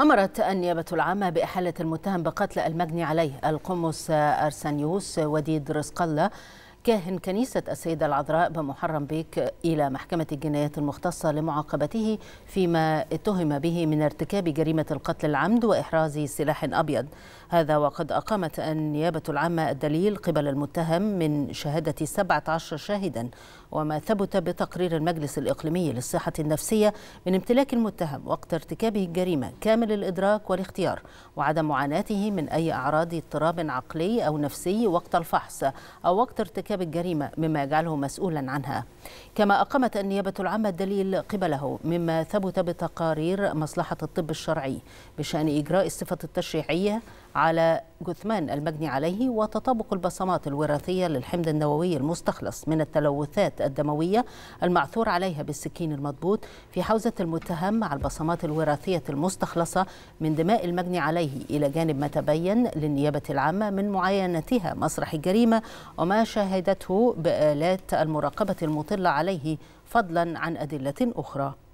أمرت النيابة العامة بإحالة المتهم بقتل المجني عليه القمص أرسانيوس وديد رزق الله كاهن كنيسة السيدة العذراء بمحرم بيك إلى محكمة الجنايات المختصة لمعاقبته فيما اتهم به من ارتكاب جريمة القتل العمد وإحراز سلاح أبيض. هذا وقد أقامت النيابة العامة الدليل قبل المتهم من شهادة 17 شاهدا وما ثبت بتقرير المجلس الإقليمي للصحة النفسية من امتلاك المتهم وقت ارتكابه الجريمة كامل الإدراك والاختيار وعدم معاناته من أي أعراض اضطراب عقلي أو نفسي وقت الفحص أو وقت ارتكاب الجريمة مما يجعله مسؤولا عنها. كما أقامت النيابة العامة الدليل قبله مما ثبت بتقارير مصلحة الطب الشرعي بشأن إجراء الصفة التشريعية على جثمان المجني عليه وتطابق البصمات الوراثية للحمض النووي المستخلص من التلوثات الدموية المعثور عليها بالسكين المضبوط في حوزة المتهم مع البصمات الوراثية المستخلصة من دماء المجني عليه إلى جانب ما تبين للنيابة العامة من معاينتها مسرح الجريمة وما شاهدته بآلات المراقبة المطلة عليه فضلا عن أدلة أخرى.